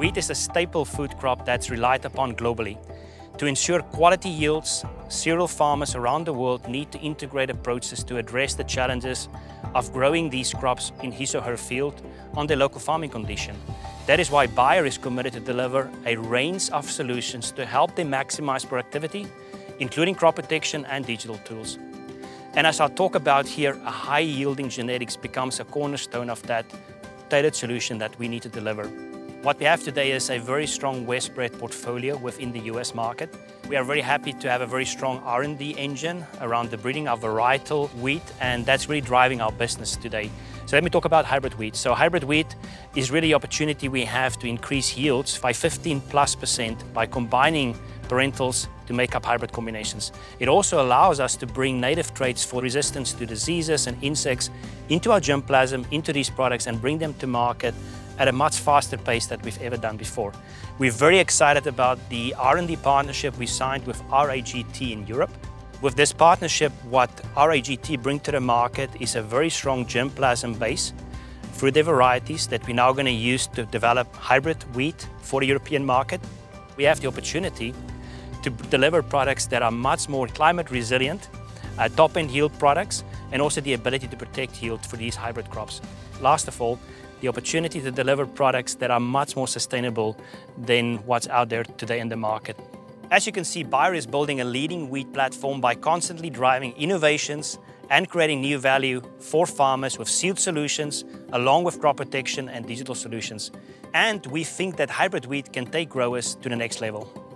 Wheat is a staple food crop that's relied upon globally. To ensure quality yields, cereal farmers around the world need to integrate approaches to address the challenges of growing these crops in his or her field on their local farming condition. That is why Bayer is committed to deliver a range of solutions to help them maximize productivity, including crop protection and digital tools. And as I'll talk about here, a high-yielding genetics becomes a cornerstone of that tailored solution that we need to deliver. What we have today is a very strong Westbred portfolio within the US market. We are very happy to have a very strong R&D engine around the breeding of varietal wheat, and that's really driving our business today. So let me talk about hybrid wheat. So hybrid wheat is really the opportunity we have to increase yields by 15+% by combining parentals to make up hybrid combinations. It also allows us to bring native traits for resistance to diseases and insects into our germplasm, into these products, and bring them to market at a much faster pace than we've ever done before. We're very excited about the R&D partnership we signed with RAGT in Europe. With this partnership, what RAGT bring to the market is a very strong germplasm base through their varieties that we're now going to use to develop hybrid wheat for the European market. We have the opportunity to deliver products that are much more climate resilient, top-end yield products, and also the ability to protect yield for these hybrid crops. Last of all, the opportunity to deliver products that are much more sustainable than what's out there today in the market. As you can see, Bayer is building a leading wheat platform by constantly driving innovations and creating new value for farmers with seed solutions, along with crop protection and digital solutions. And we think that hybrid wheat can take growers to the next level.